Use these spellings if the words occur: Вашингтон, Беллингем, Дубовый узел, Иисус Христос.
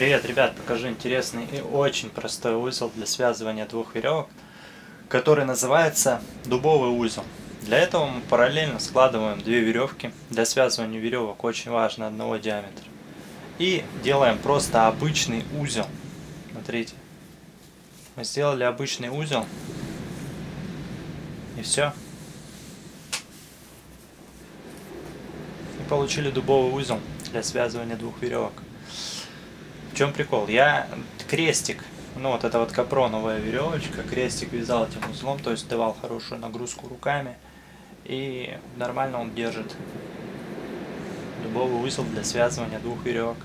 Привет, ребят! Покажу интересный и очень простой узел для связывания двух веревок, который называется дубовый узел. Для этого мы параллельно складываем две веревки. Для связывания веревок очень важно одного диаметра. И делаем просто обычный узел. Смотрите, мы сделали обычный узел. И все. И получили дубовый узел для связывания двух веревок. В чем прикол? Я крестик, ну вот это вот капроновая веревочка, крестик вязал этим узлом, то есть давал хорошую нагрузку руками, и нормально он держит дубовый узел для связывания двух веревок.